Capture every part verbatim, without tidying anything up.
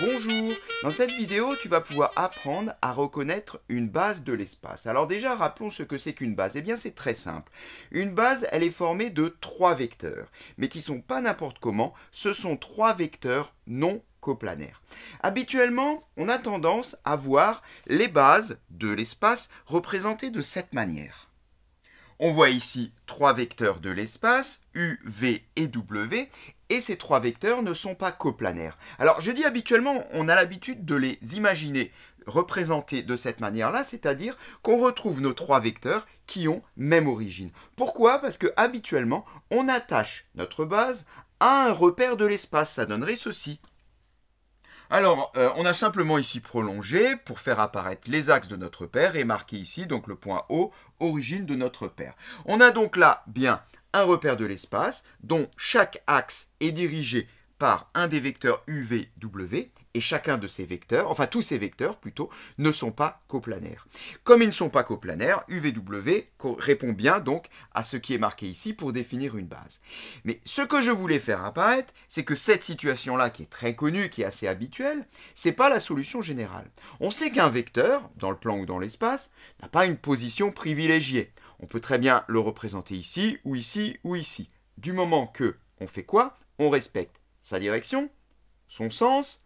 Bonjour, dans cette vidéo tu vas pouvoir apprendre à reconnaître une base de l'espace. Alors déjà rappelons ce que c'est qu'une base. Eh bien c'est très simple. Une base elle est formée de trois vecteurs, mais qui ne sont pas n'importe comment, ce sont trois vecteurs non coplanaires. Habituellement on a tendance à voir les bases de l'espace représentées de cette manière. On voit ici trois vecteurs de l'espace, U, V et W. Et ces trois vecteurs ne sont pas coplanaires. Alors je dis habituellement, on a l'habitude de les imaginer représentés de cette manière-là, c'est-à-dire qu'on retrouve nos trois vecteurs qui ont même origine. Pourquoi? Parce que habituellement, on attache notre base à un repère de l'espace, ça donnerait ceci. Alors, euh, on a simplement ici prolongé pour faire apparaître les axes de notre paire et marqué ici donc le point O, origine de notre paire. On a donc là bien un repère de l'espace dont chaque axe est dirigé par un des vecteurs U, V, W et chacun de ces vecteurs, enfin tous ces vecteurs plutôt, ne sont pas coplanaires. Comme ils ne sont pas coplanaires, U, V, W répond bien donc à ce qui est marqué ici pour définir une base. Mais ce que je voulais faire apparaître, c'est que cette situation-là qui est très connue, qui est assez habituelle, c'est pas la solution générale. On sait qu'un vecteur, dans le plan ou dans l'espace, n'a pas une position privilégiée. On peut très bien le représenter ici, ou ici, ou ici. Du moment que on fait quoi? On respecte sa direction, son sens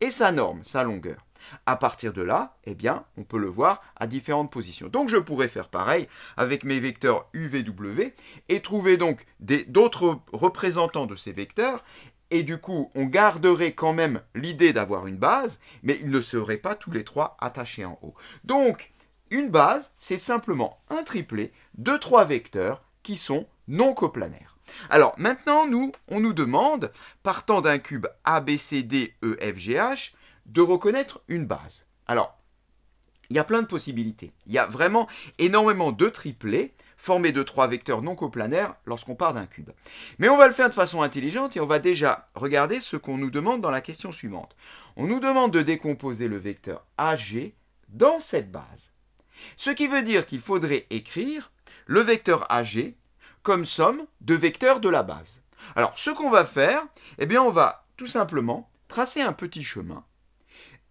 et sa norme, sa longueur. À partir de là, eh bien, on peut le voir à différentes positions. Donc, je pourrais faire pareil avec mes vecteurs U, V, W et trouver donc d'autres représentants de ces vecteurs. Et du coup, on garderait quand même l'idée d'avoir une base, mais ils ne seraient pas tous les trois attachés en haut. Donc, une base, c'est simplement un triplé de trois vecteurs qui sont non coplanaires. Alors maintenant, nous, on nous demande, partant d'un cube A, B, C, D, E, F, G, H, de reconnaître une base. Alors, il y a plein de possibilités. Il y a vraiment énormément de triplés formés de trois vecteurs non coplanaires lorsqu'on part d'un cube. Mais on va le faire de façon intelligente et on va déjà regarder ce qu'on nous demande dans la question suivante. On nous demande de décomposer le vecteur A G dans cette base. Ce qui veut dire qu'il faudrait écrire le vecteur A G comme somme de vecteurs de la base. Alors, ce qu'on va faire, eh bien, on va tout simplement tracer un petit chemin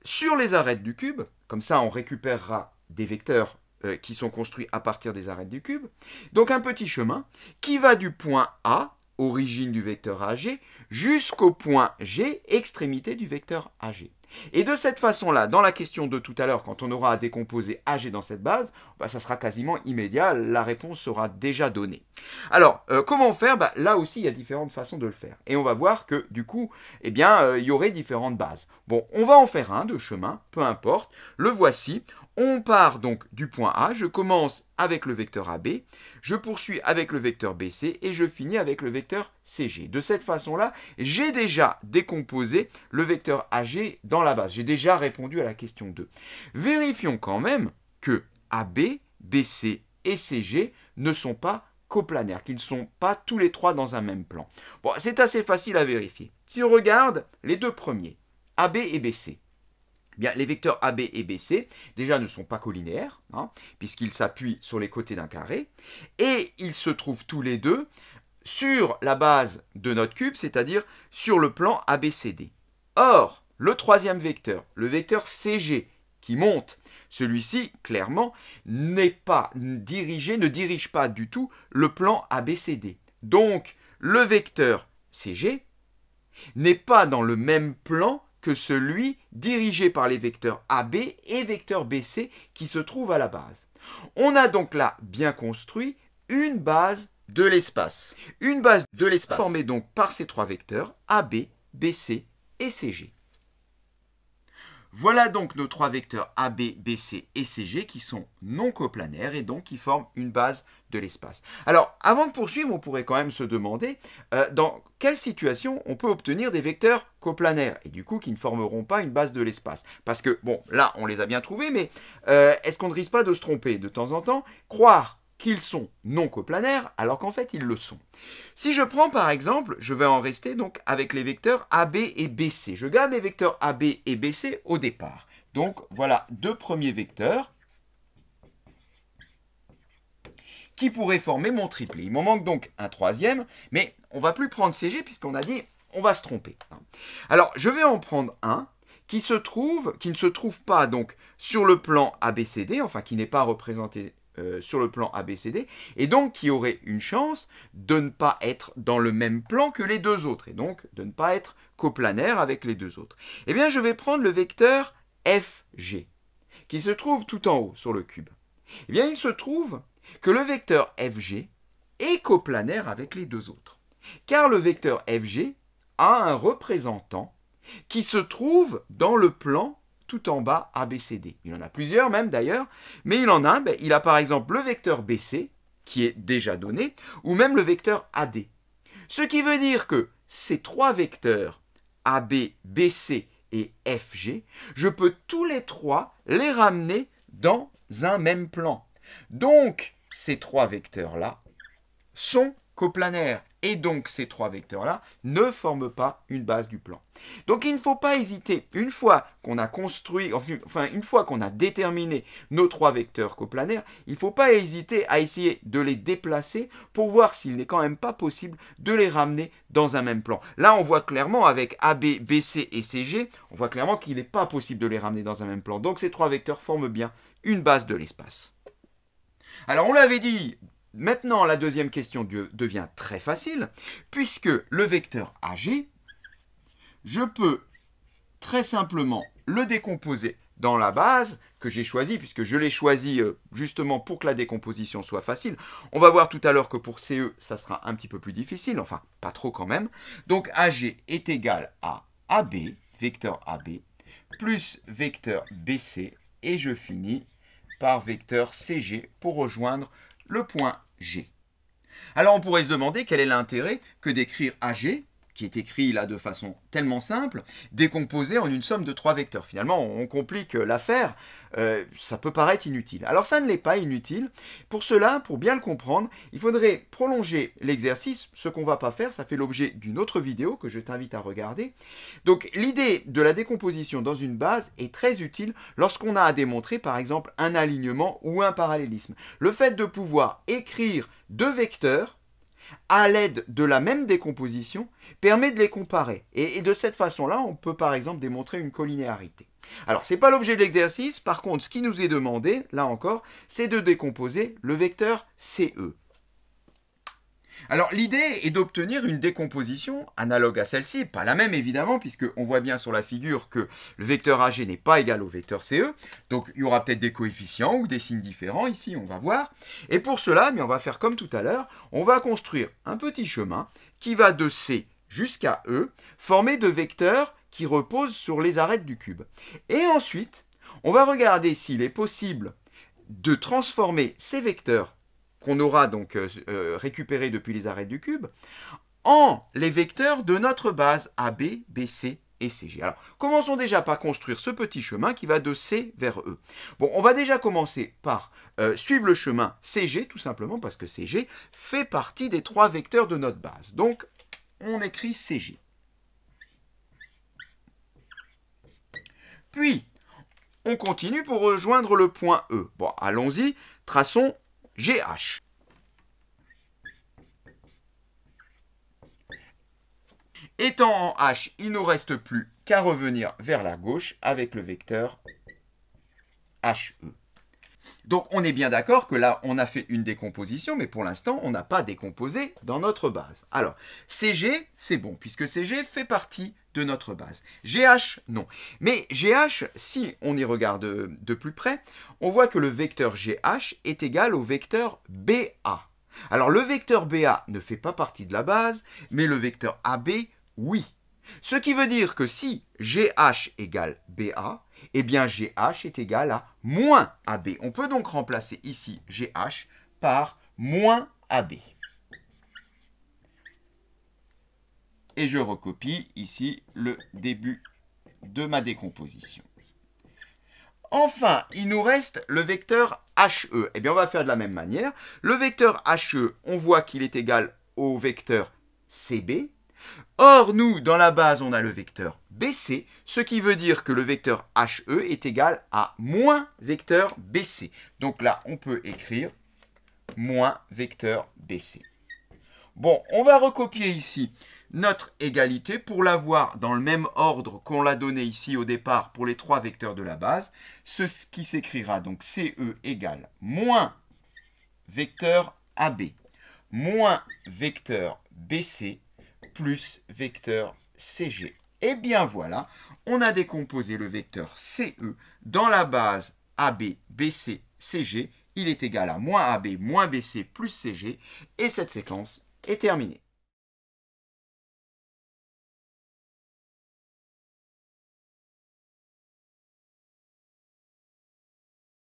sur les arêtes du cube. Comme ça, on récupérera des vecteurs euh, qui sont construits à partir des arêtes du cube. Donc, un petit chemin qui va du point A, origine du vecteur A G, jusqu'au point G, extrémité du vecteur A G. Et de cette façon-là, dans la question de tout à l'heure, quand on aura à décomposer A G dans cette base, bah, ça sera quasiment immédiat, la réponse sera déjà donnée. Alors, euh, comment faire? Bah, là aussi, il y a différentes façons de le faire. Et on va voir que, du coup, eh bien, euh, il y aurait différentes bases. Bon, on va en faire un de chemin, peu importe. Le voici. On part donc du point A. Je commence avec le vecteur A B. Je poursuis avec le vecteur B C et je finis avec le vecteur C G. De cette façon-là, j'ai déjà décomposé le vecteur A G dans la base. J'ai déjà répondu à la question deux. Vérifions quand même que A B, B C et C G ne sont pas coplanaires, qu'ils ne sont pas tous les trois dans un même plan. Bon, c'est assez facile à vérifier. Si on regarde les deux premiers, A B et B C, eh bien, les vecteurs A B et B C, déjà, ne sont pas collinéaires, hein, puisqu'ils s'appuient sur les côtés d'un carré, et ils se trouvent tous les deux sur la base de notre cube, c'est-à-dire sur le plan A B C D. Or, le troisième vecteur, le vecteur C G, qui monte, celui-ci, clairement, n'est pas dirigé, ne dirige pas du tout le plan A B C D. Donc, le vecteur C G n'est pas dans le même plan que celui dirigé par les vecteurs A B et vecteur B C qui se trouvent à la base. On a donc là bien construit une base de l'espace. Une base de l'espace formée donc par ces trois vecteurs A B, B C et C G. Voilà donc nos trois vecteurs A B, B C et C G qui sont non coplanaires et donc qui forment une base de l'espace. Alors, avant de poursuivre, on pourrait quand même se demander euh, dans quelle situation on peut obtenir des vecteurs coplanaires et du coup qui ne formeront pas une base de l'espace. Parce que, bon, là, on les a bien trouvés, mais euh, est-ce qu'on ne risque pas de se tromper de temps en temps, croire qu'ils sont non coplanaires alors qu'en fait, ils le sont. Si je prends par exemple, je vais en rester donc avec les vecteurs A B et B C. Je garde les vecteurs A B et B C au départ. Donc voilà deux premiers vecteurs qui pourraient former mon triplé. Il m'en manque donc un troisième, mais on ne va plus prendre C G puisqu'on a dit on va se tromper. Alors je vais en prendre un qui se trouve, qui ne se trouve pas donc sur le plan A B C D, enfin qui n'est pas représenté euh, sur le plan A B C D, et donc qui aurait une chance de ne pas être dans le même plan que les deux autres, et donc de ne pas être coplanaire avec les deux autres. Eh bien, je vais prendre le vecteur F G, qui se trouve tout en haut sur le cube. Eh bien, il se trouve que le vecteur F G est coplanaire avec les deux autres, car le vecteur F G a un représentant qui se trouve dans le plan tout en bas A B C D. Il en a plusieurs même d'ailleurs, mais il en a un, ben, il a par exemple le vecteur B C, qui est déjà donné, ou même le vecteur A D. Ce qui veut dire que ces trois vecteurs, A B, B C et F G, je peux tous les trois les ramener dans un même plan. Donc, ces trois vecteurs-là sont coplanaires. Et donc, ces trois vecteurs-là ne forment pas une base du plan. Donc, il ne faut pas hésiter, une fois qu'on a construit, enfin, une fois qu'on a déterminé nos trois vecteurs coplanaires, il ne faut pas hésiter à essayer de les déplacer pour voir s'il n'est quand même pas possible de les ramener dans un même plan. Là, on voit clairement avec A B, B C et C G, on voit clairement qu'il n'est pas possible de les ramener dans un même plan. Donc, ces trois vecteurs forment bien une base de l'espace. Alors, on l'avait dit. Maintenant, la deuxième question devient très facile, puisque le vecteur A G, je peux très simplement le décomposer dans la base que j'ai choisie, puisque je l'ai choisie justement pour que la décomposition soit facile. On va voir tout à l'heure que pour C E, ça sera un petit peu plus difficile, enfin, pas trop quand même. Donc, A G est égal à A B, vecteur A B, plus vecteur B C, et je finis par vecteur C G pour rejoindre le point G. Alors, on pourrait se demander quel est l'intérêt que d'écrire A G, qui est écrit là de façon tellement simple, décomposé en une somme de trois vecteurs. Finalement, on complique l'affaire, euh, ça peut paraître inutile. Alors, ça ne l'est pas inutile. Pour cela, pour bien le comprendre, il faudrait prolonger l'exercice, ce qu'on ne va pas faire, ça fait l'objet d'une autre vidéo que je t'invite à regarder. Donc, l'idée de la décomposition dans une base est très utile lorsqu'on a à démontrer, par exemple, un alignement ou un parallélisme. Le fait de pouvoir écrire deux vecteurs à l'aide de la même décomposition, permet de les comparer. Et, et de cette façon-là, on peut par exemple démontrer une collinéarité. Alors, ce n'est pas l'objet de l'exercice. Par contre, ce qui nous est demandé, là encore, c'est de décomposer le vecteur C E. Alors, l'idée est d'obtenir une décomposition analogue à celle-ci, pas la même évidemment, puisqu'on voit bien sur la figure que le vecteur A G n'est pas égal au vecteur C E, donc il y aura peut-être des coefficients ou des signes différents ici, on va voir. Et pour cela, mais on va faire comme tout à l'heure, on va construire un petit chemin qui va de C jusqu'à E, formé de vecteurs qui reposent sur les arêtes du cube. Et ensuite, on va regarder s'il est possible de transformer ces vecteurs qu'on aura donc euh, récupéré depuis les arêtes du cube, en les vecteurs de notre base A B, B C et C G. Alors, commençons déjà par construire ce petit chemin qui va de C vers E. Bon, on va déjà commencer par euh, suivre le chemin C G, tout simplement parce que C G fait partie des trois vecteurs de notre base. Donc, on écrit C G. Puis, on continue pour rejoindre le point E. Bon, allons-y, traçons G H. Étant en H, il ne nous reste plus qu'à revenir vers la gauche avec le vecteur H E. Donc, on est bien d'accord que là, on a fait une décomposition, mais pour l'instant, on n'a pas décomposé dans notre base. Alors, C G, c'est bon, puisque C G fait partie de notre base. G H, non. Mais G H, si on y regarde de, de plus près, on voit que le vecteur G H est égal au vecteur B A. Alors, le vecteur B A ne fait pas partie de la base, mais le vecteur A B, oui. Ce qui veut dire que si G H égale B A, eh bien G H est égal à moins A B. On peut donc remplacer ici G H par moins A B. Et je recopie ici le début de ma décomposition. Enfin, il nous reste le vecteur H E. Eh bien, on va faire de la même manière. Le vecteur H E, on voit qu'il est égal au vecteur C B. Or, nous, dans la base, on a le vecteur B C, ce qui veut dire que le vecteur H E est égal à moins vecteur B C. Donc là, on peut écrire moins vecteur B C. Bon, on va recopier ici notre égalité pour l'avoir dans le même ordre qu'on l'a donné ici au départ pour les trois vecteurs de la base, ce qui s'écrira donc C E égale moins vecteur A B, moins vecteur B C, plus vecteur C G. Et bien voilà, on a décomposé le vecteur C E dans la base A B, B C, C G. Il est égal à moins A B, moins B C, plus C G. Et cette séquence est terminée.